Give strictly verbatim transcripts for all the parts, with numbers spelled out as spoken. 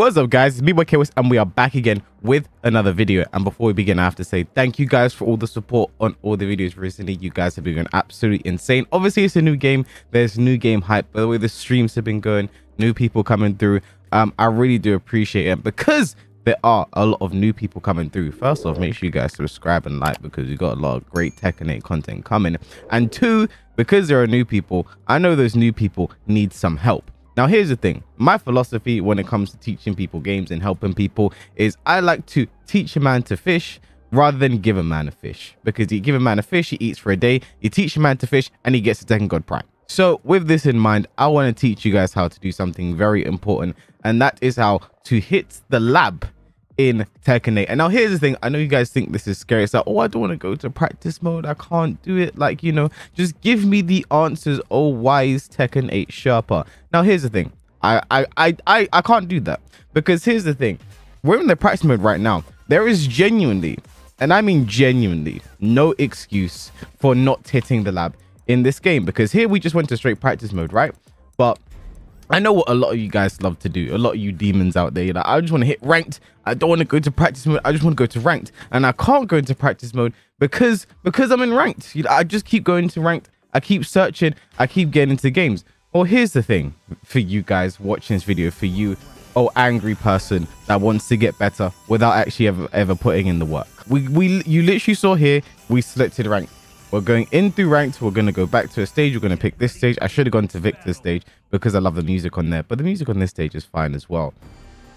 What's up, guys? It's me, boy K-Wiss, and we are back again with another video. And before we begin, I have to say thank you guys for all the support on all the videos recently. You guys have been going absolutely insane. Obviously, it's a new game. There's new game hype. By the way, the streams have been going. New people coming through. Um, I really do appreciate it because there are a lot of new people coming through. First off, make sure you guys subscribe and like because we've got a lot of great Tekken eight content coming. And two, because there are new people, I know those new people need some help. Now, here's the thing. My philosophy when it comes to teaching people games and helping people is I like to teach a man to fish rather than give a man a fish. Because you give a man a fish, he eats for a day. You teach a man to fish and he gets a Tekken God Prime. So with this in mind, I want to teach you guys how to do something very important. And that is how to hit the lab in Tekken eight. And now here's the thing. I know you guys think this is scary. It's like, oh, I don't want to go to practice mode. I can't do it. Like, you know, just give me the answers, oh wise Tekken eight Sherpa. Now here's the thing. I, I, I, I, I can't do that because here's the thing. We're in the practice mode right now. There is genuinely, and I mean genuinely, no excuse for not hitting the lab in this game because here we just went to straight practice mode, right? But I know what a lot of you guys love to do. A lot of you demons out there, you're like, I just want to hit ranked. I don't want to go to practice mode. I just want to go to ranked. And I can't go into practice mode because because I'm in ranked. You know, I just keep going to ranked. I keep searching. I keep getting into games. Well, here's the thing for you guys watching this video, for you, oh, angry person that wants to get better without actually ever, ever putting in the work. We, we, you literally saw here, we selected ranked. We're going in through ranked. We're going to go back to a stage. We're going to pick this stage. I should have gone to Victor's stage because I love the music on there. But the music on this stage is fine as well.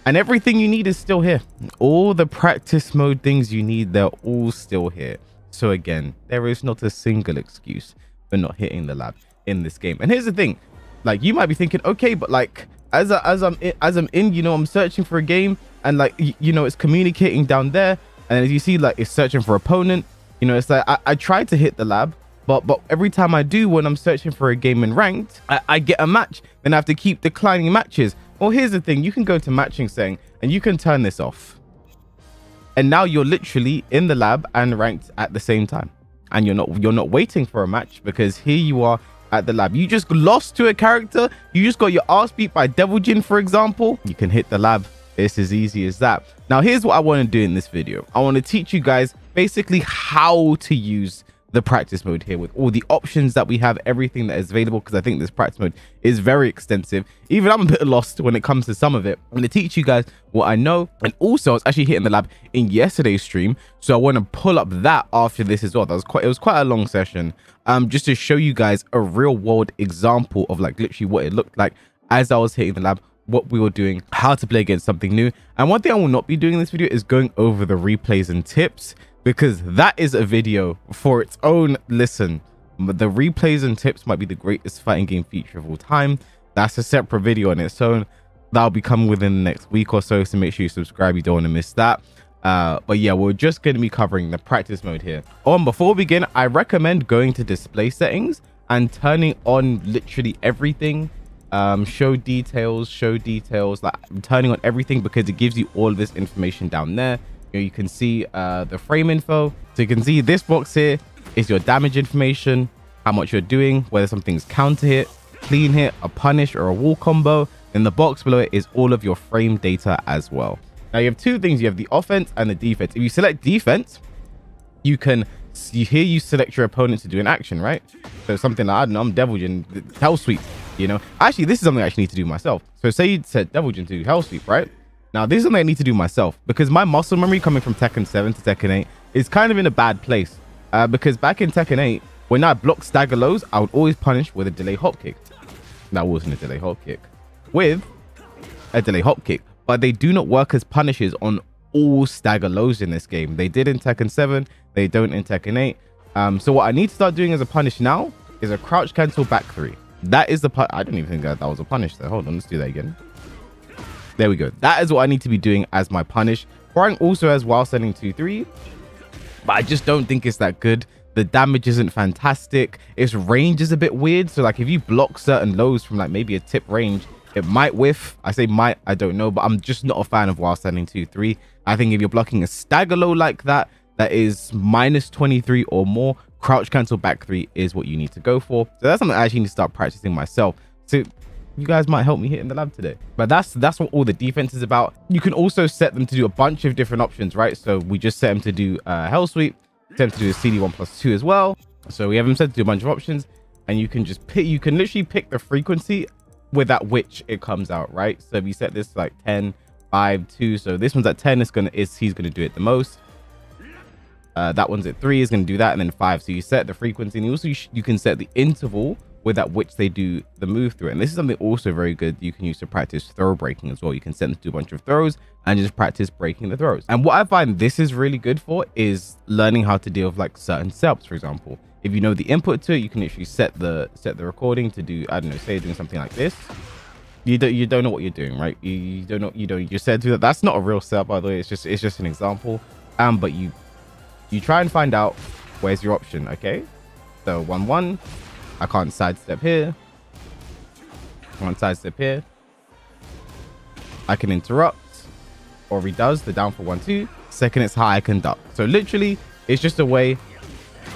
And everything you need is still here. All the practice mode things you need, they're all still here. So again, there is not a single excuse for not hitting the lab in this game. And here's the thing. Like, you might be thinking, okay, but like, as, I, as, I'm, in, as I'm in, you know, I'm searching for a game. And like, you, you know, it's communicating down there. And as you see, like, it's searching for opponent. You know, it's like I, I try to hit the lab, but but every time I do, when I'm searching for a game in ranked, I, I get a match, then I have to keep declining matches. Well, here's the thing. You can go to matching setting and you can turn this off. And now you're literally in the lab and ranked at the same time. And you're not you're not waiting for a match because here you are at the lab. You just lost to a character. You just got your ass beat by Devil Jin, for example. You can hit the lab. It's as easy as that. Now, here's what I want to do in this video. I want to teach you guys basically how to use the practice mode here with all the options that we have, everything that is available, because I think this practice mode is very extensive. Even I'm a bit lost when it comes to some of it. I'm going to teach you guys what I know. And also, I was actually hitting the lab in yesterday's stream, so I want to pull up that after this as well. That was quite, it was quite a long session, um, just to show you guys a real world example of like literally what it looked like as I was hitting the lab, what we were doing, how to play against something new. And one thing I will not be doing in this video is going over the replays and tips, because that is a video for its own. Listen, the replays and tips might be the greatest fighting game feature of all time. That's a separate video on its own. That'll be coming within the next week or so, so make sure you subscribe. You don't want to miss that. Uh, but yeah, we're just going to be covering the practice mode here. Oh, and before we begin, I recommend going to display settings and turning on literally everything. Um, show details, show details, like I'm turning on everything because it gives you all of this information down there. You know, you can see uh, the frame info. So you can see this box here is your damage information, how much you're doing, whether something's counter hit, clean hit, a punish or a wall combo. Then the box below it is all of your frame data as well. Now you have two things. You have the offense and the defense. If you select defense, you can see here you select your opponent to do an action, right? So something like, I don't know, I'm Devil Jin, hell sweep. You know, actually, this is something I actually need to do myself. So say you set Devil Jin to hell sweep, right? Now, this is something I need to do myself because my muscle memory coming from Tekken seven to Tekken eight is kind of in a bad place. Uh, because back in Tekken eight, when I blocked stagger lows, I would always punish with a delay hop kick. That wasn't a delay hop kick. With a delay hop kick. But they do not work as punishes on all stagger lows in this game. They did in Tekken seven. They don't in Tekken eight. Um, so what I need to start doing as a punish now is a crouch cancel back three. That is the part. I don't even think that, that was a punish there. Hold on, let's do that again. There we go. That is what I need to be doing as my punish. Hwoarang also has while sending two three, but I just don't think it's that good. The damage isn't fantastic. Its range is a bit weird. So like if you block certain lows from like maybe a tip range, it might whiff. I say might, I don't know, but I'm just not a fan of while sending two three. I think if you're blocking a stagger low like that, that is minus twenty-three or more, crouch cancel back three is what you need to go for. So that's something I actually need to start practicing myself. So you guys might help me hit in the lab today. But that's that's what all the defense is about. You can also set them to do a bunch of different options, right? So we just set them to do uh, Hell Sweep, set them to do a C D one plus two as well. So we have them set to do a bunch of options, and you can just pick, you can literally pick the frequency with that which it comes out, right? So we set this like ten, five, two. So this one's at ten, it's gonna, is he's gonna do it the most. Uh, that one's at three, is going to do that, and then five. So you set the frequency, and you also you, you can set the interval with at which they do the move through it. And this is something also very good you can use to practice throw breaking as well. You can set them to do a bunch of throws and just practice breaking the throws. And what I find this is really good for is learning how to deal with like certain setups. For example, if you know the input to it, you can actually set the set the recording to do, I don't know, say you're doing something like this. You don't you don't know what you're doing, right? You, you don't know you don't you said to that. That's not a real setup, by the way. It's just it's just an example. Um, but you. You try and find out where's your option, okay? So one one, I can't sidestep here. I can't sidestep here. I can interrupt, or he does the down for one two. Second, it's high, I can duck. So literally, it's just a way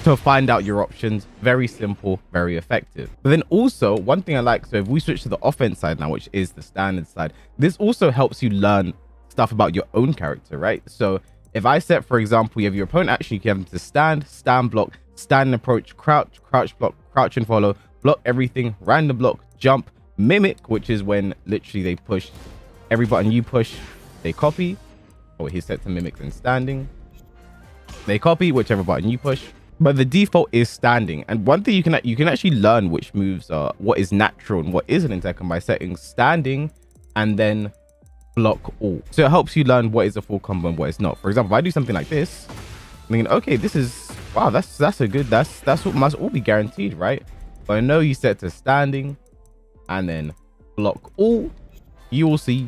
to find out your options. Very simple, very effective. But then also one thing I like. So if we switch to the offense side now, which is the standard side, this also helps you learn stuff about your own character, right? So if I set, for example, you have your opponent, actually you can have them to stand, stand block, stand and approach, crouch, crouch block, crouch and follow, block everything, random block, jump, mimic, which is when literally they push every button you push, they copy. Or oh, he's set to mimic and standing. They copy whichever button you push. But the default is standing. And one thing you can you can actually learn which moves are what is natural and what isn't in Tekken by setting standing and then block all. So it helps you learn what is a full combo and what is not. For example, if I do something like this, I'm thinking, okay, this is wow, that's that's a good, that's that's what must all be guaranteed, right? But I know you set to standing and then block all. You will see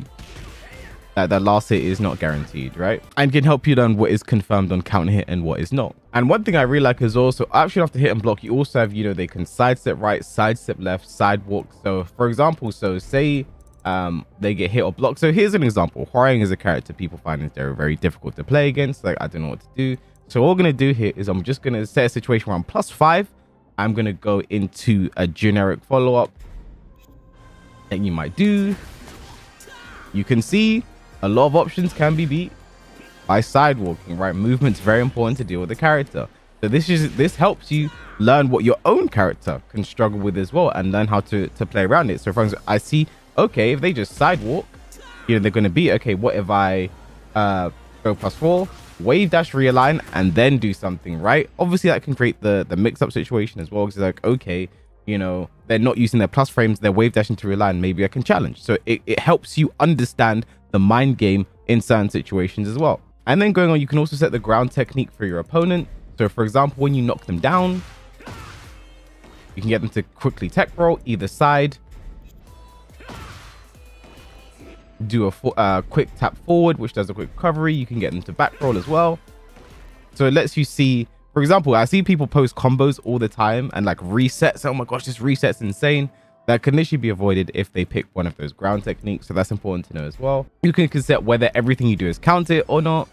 that that last hit is not guaranteed, right? And can help you learn what is confirmed on count hit and what is not. And one thing I really like is also actually after hit and block, you also have, you know, they can sidestep right, sidestep left, sidewalk. So for example, so say um they get hit or blocked. So here's an example. Hwoarang is a character people find they're very difficult to play against, like I don't know what to do. So all we're gonna do here is I'm just gonna set a situation where I'm plus five. I'm gonna go into a generic follow-up that you might do. You can see a lot of options can be beat by sidewalking, right? Movement's very important to deal with the character. So this is this helps you learn what your own character can struggle with as well and learn how to to play around it. So for example, I see, okay, if they just sidewalk, you know, they're going to be, okay, what if I uh, go plus four, wave dash realign, and then do something, right? Obviously, that can create the, the mix-up situation as well, because it's like, okay, you know, they're not using their plus frames, they're wave dashing to realign, maybe I can challenge. So it, it helps you understand the mind game in certain situations as well. And then going on, you can also set the ground technique for your opponent. So, for example, when you knock them down, you can get them to quickly tech roll either side, do a uh, quick tap forward, which does a quick recovery. You can get them to back roll as well. So it lets you see, for example, I see people post combos all the time and like resets. Oh my gosh, this reset's insane. That can literally be avoided if they pick one of those ground techniques. So that's important to know as well. You can set whether everything you do is counted or not,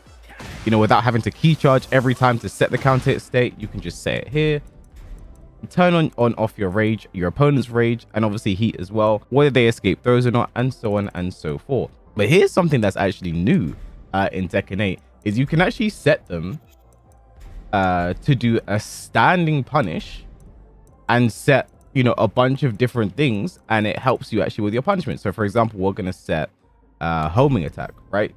you know, without having to key charge every time to set the counted state. You can just set it here. Turn on on off your rage, your opponent's rage, and obviously heat as well, whether they escape those or not, and so on and so forth. But here's something that's actually new uh in Tekken eight is you can actually set them uh to do a standing punish and set, you know, a bunch of different things, and it helps you actually with your punishment. So for example, we're gonna set uh homing attack, right?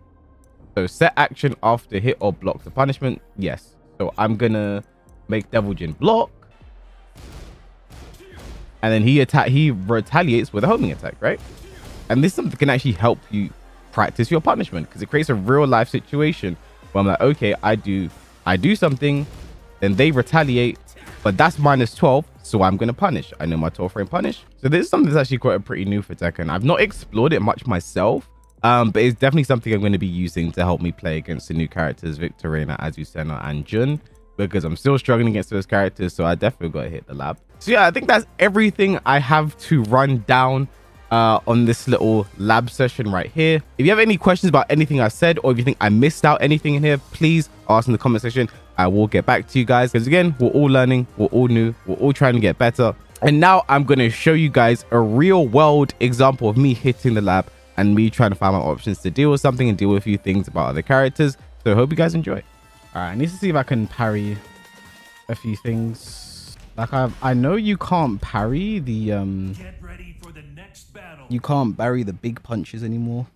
So set action after hit or block the punishment. Yes, so I'm gonna make Devil Jin block, and then he attack he retaliates with a homing attack, right? And this something can actually help you practice your punishment, because it creates a real life situation where I'm like, okay, I do I do something, then they retaliate, but that's minus twelve, so I'm gonna punish. I know my twelve frame punish. So this is something that's actually quite pretty new for Tekken. I've not explored it much myself, um, but it's definitely something I'm going to be using to help me play against the new characters Victorina, Azucena, and Jun, because I'm still struggling against those characters, so I definitely got to hit the lab. So yeah, I think that's everything I have to run down uh, on this little lab session right here. If you have any questions about anything I said, or if you think I missed out anything in here, please ask in the comment section. I will get back to you guys, because again, we're all learning, we're all new, we're all trying to get better. And now I'm going to show you guys a real world example of me hitting the lab and me trying to find my options to deal with something and deal with a few things about other characters. So I hope you guys enjoy. All right, I need to see if I can parry a few things. Like I've, I know you can't parry the um. Get ready for the next battle. You can't parry the big punches anymore.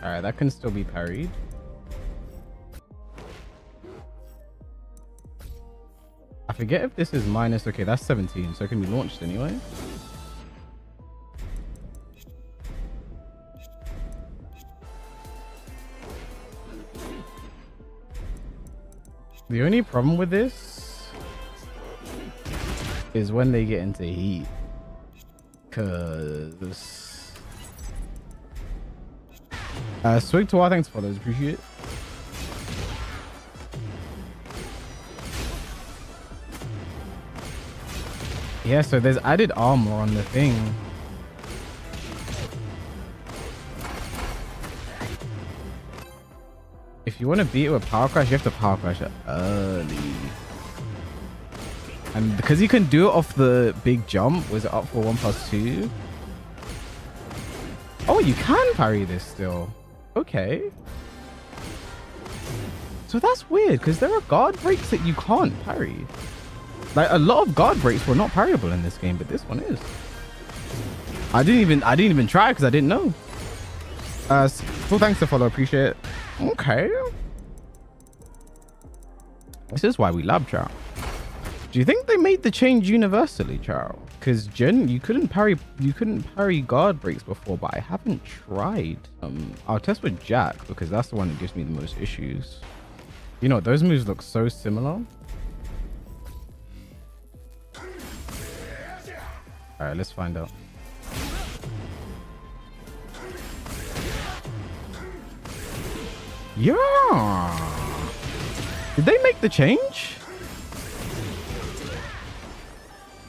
All right, that can still be parried. I forget if this is minus. Okay, that's seventeen, so it can be launched anyway. The only problem with this is when they get into heat, because Uh, Swig to our thanks for those. Appreciate it. Yeah, so there's added armor on the thing. If you want to beat it with power crash, you have to power crash it early. And because you can do it off the big jump, was it up for one plus two? Oh, you can parry this still. Okay, so that's weird, because there are guard breaks that you can't parry. Like a lot of guard breaks were not parryable in this game, but this one is. I didn't even I didn't even try because I didn't know. Uh, so thanks to follow, appreciate it. Okay, this is why we love Chow. Do you think they made the change universally, Chow? Because Jun, you couldn't parry you couldn't parry guard breaks before, but I haven't tried. Um, I'll test with Jack because that's the one that gives me the most issues. You know, those moves look so similar. All right, let's find out. Yeah. Did they make the change?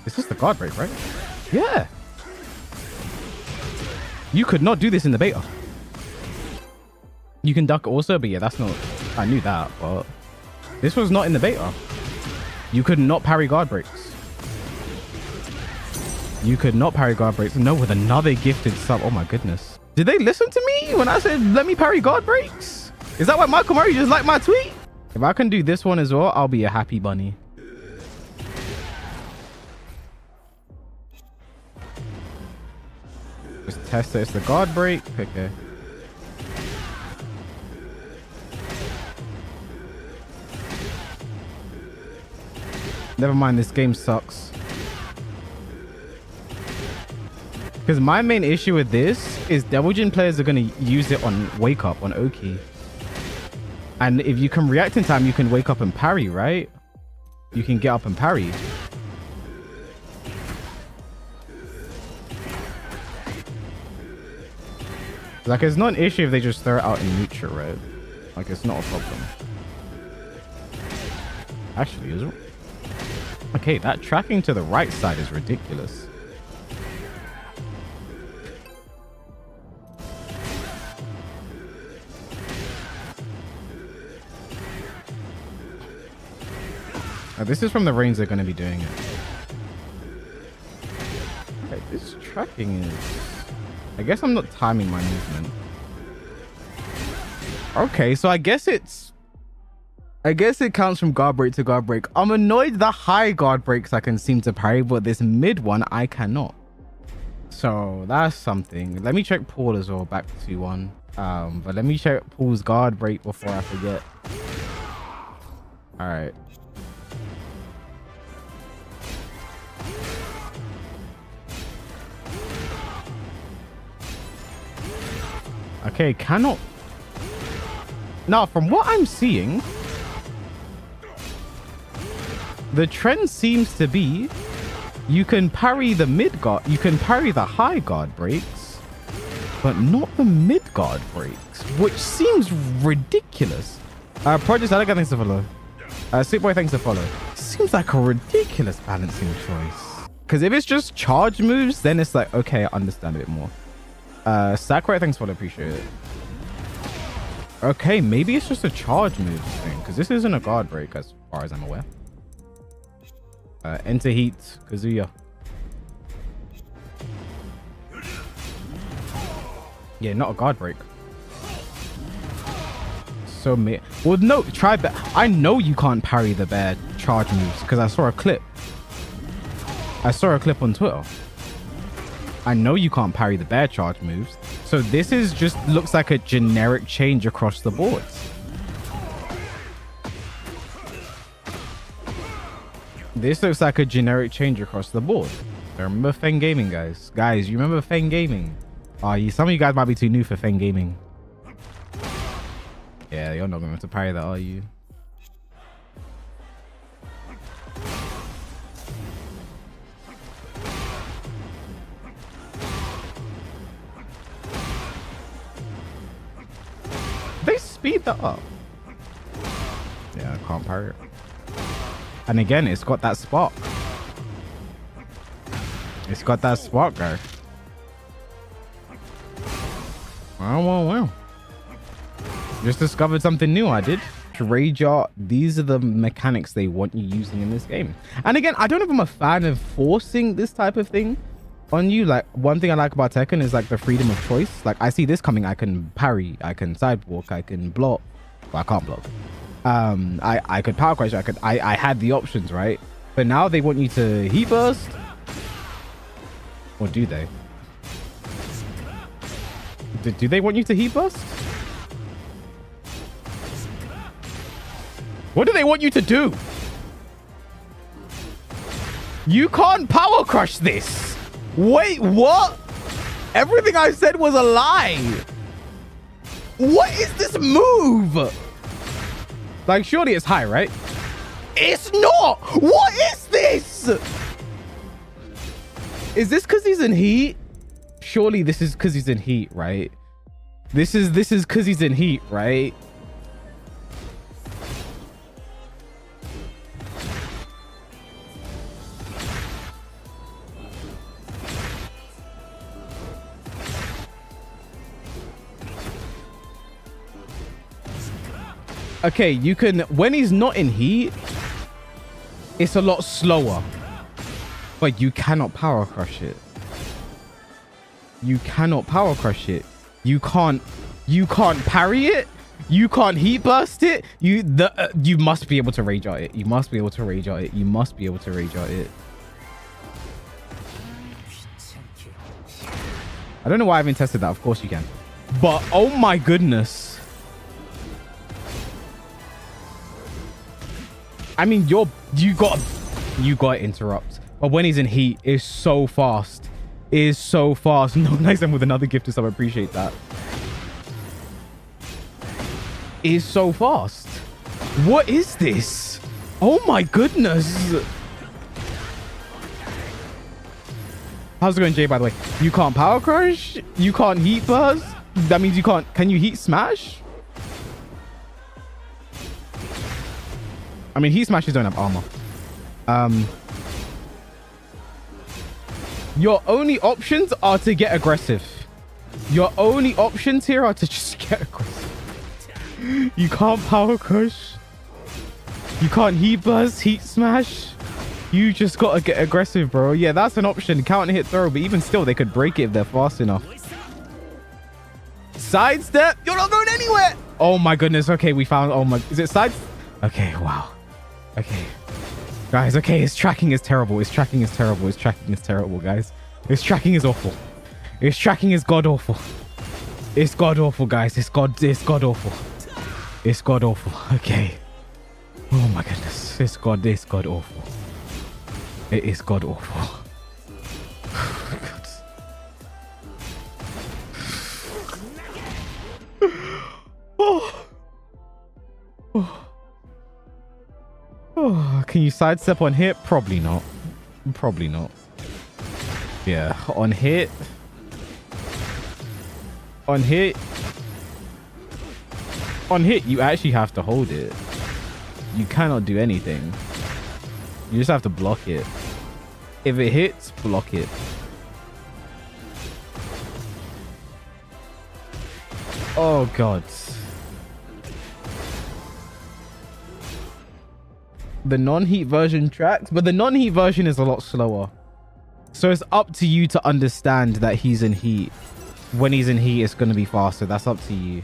It's just the guard break, right? Yeah. You could not do this in the beta. You can duck also, but yeah, that's not... I knew that, but... This was not in the beta. You could not parry guard breaks. You could not parry guard breaks. No, with another gifted sub. Oh my goodness. Did they listen to me when I said, let me parry guard breaks? Is that why Michael Murray just liked my tweet? If I can do this one as well, I'll be a happy bunny. Test it. It's the guard break. Okay. Never mind. This game sucks. Because my main issue with this is Devil Jin players are going to use it on wake up on Oki. And if you can react in time, you can wake up and parry, right? You can get up and parry. Like, it's not an issue if they just throw it out in neutral, right? Like, it's not a problem. Actually, is it? Okay, that tracking to the right side is ridiculous. Now, this is from the range they're going to be doing it. Okay, this tracking is... I guess I'm not timing my movement. Okay, so I guess it's... I guess it counts from guard break to guard break. I'm annoyed the high guard breaks I can seem to parry, but this mid one, I cannot. So that's something. Let me check Paul as well, back to one. Um, but let me check Paul's guard break before I forget. All right. Okay, cannot. Now, from what I'm seeing, the trend seems to be you can parry the mid guard, you can parry the high guard breaks, but not the mid guard breaks, which seems ridiculous. Uh, Project Alligator, thanks to follow. Uh, Sweetboy, thanks to follow. Seems like a ridiculous balancing choice. Because if it's just charge moves, then it's like, okay, I understand a bit more. Uh, Sakurai, thanks for the appreciate it. Okay, maybe it's just a charge move thing, because this isn't a guard break as far as I'm aware. Uh, enter heat, Kazuya. Yeah, not a guard break. So me. Well, no, try that. I know you can't parry the bear charge moves because I saw a clip. I saw a clip on Twitter. I know you can't parry the bear charge moves. So this is just looks like a generic change across the boards. This looks like a generic change across the board. I remember Feng Gaming, guys. Guys, you remember Feng Gaming? Oh, you, some of you guys might be too new for Feng Gaming. Yeah, you're not going to parry that, are you? They speed that up. Yeah, I can't parry it. And again, it's got that spark. It's got that spark, guy. Wow, wow, wow. Just discovered something new. I did. Rage art. These are the mechanics they want you using in this game. And again, I don't know if I'm a fan of forcing this type of thing on you. Like, one thing I like about Tekken is like the freedom of choice. Like, I see this coming, I can parry, I can sidewalk, I can block. Well, I can't block. Um, I I could power crash. I could. I I had the options, right? But now they want you to heat burst. Or do they? Do, do they want you to heat burst? What do they want you to do? You can't power crush this. Wait, what? Everything I said was a lie. What is this move? Like, surely it's high, right? It's not. What is this? Is this because he's in heat? Surely this is because he's in heat, right? This is this is because he's in heat, right? Okay, you can, when he's not in heat, it's a lot slower, but you cannot power crush it. You cannot power crush it. You can't, you can't parry it. You can't heat burst it. You, the, uh, you must be able to rage out it. You must be able to rage out it. You must be able to rage out it. I don't know why I haven't tested that. Of course you can, but oh my goodness. I mean, you're, you got, you got to interrupt. But when he's in heat, it's so fast. It is so fast. No, nice them with another gift or something. I appreciate that. It is so fast. What is this? Oh my goodness. How's it going, Jay, by the way? You can't power crush? You can't heat burst? That means you can't, can you heat smash? I mean, he smashes don't have armor. Um, your only options are to get aggressive. Your only options here are to just get aggressive. You can't power crush. You can't heat burst, heat smash. You just got to get aggressive, bro. Yeah, that's an option. Counter hit throw, but even still, they could break it if they're fast enough. Sidestep. You're not going anywhere. Oh, my goodness. Okay, we found... Oh, my... Is it sidestep? Okay, wow. Okay. Guys, okay, his tracking is terrible. His tracking is terrible. His tracking is terrible, guys. His tracking is awful. His tracking is god awful. It's god awful, guys. It's god it's god awful. It's god awful. Okay. Oh my goodness. It's god it's god awful. It is god awful. God. Oh. Oh. Oh, can you sidestep on hit? Probably not. Probably not. Yeah, on hit. On hit. On hit, you actually have to hold it. You cannot do anything. You just have to block it. If it hits, block it. Oh god. The non-heat version tracks, but the non-heat version is a lot slower. So it's up to you to understand that he's in heat. When he's in heat, it's going to be faster. That's up to you.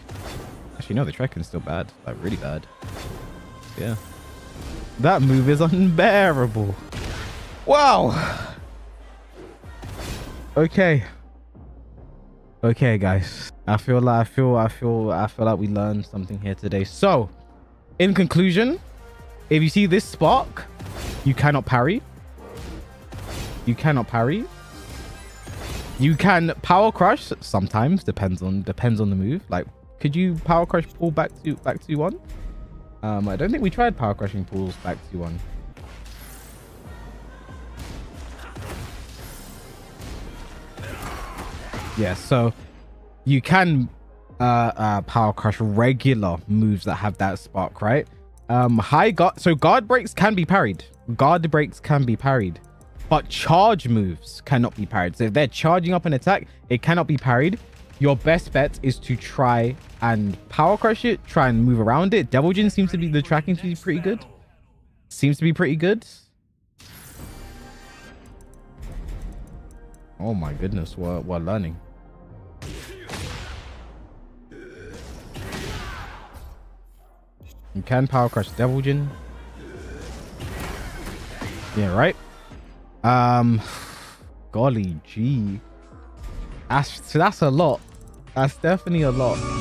Actually, no, the Trekken's still bad. Like, really bad. Yeah. That move is unbearable. Wow. Okay. Okay, guys. I feel like I feel I feel I feel like we learned something here today. So, in conclusion, if you see this spark, you cannot parry. You cannot parry. You can power crush sometimes, depends on depends on the move. Like, could you power crush pull back to back to one? Um, I don't think we tried power crushing pulls back to one. Yeah, so you can uh, uh, power crush regular moves that have that spark, right? Um, high guard. So guard breaks can be parried. Guard breaks can be parried. But charge moves cannot be parried. So if they're charging up an attack, it cannot be parried. Your best bet is to try and power crush it. Try and move around it. Devil Jin seems to be... The tracking seems pretty good. Seems to be pretty good. Oh my goodness. We're, we're learning. You can power crush Devil Jin. Yeah, right? Um, golly gee. That's, that's a lot. That's definitely a lot.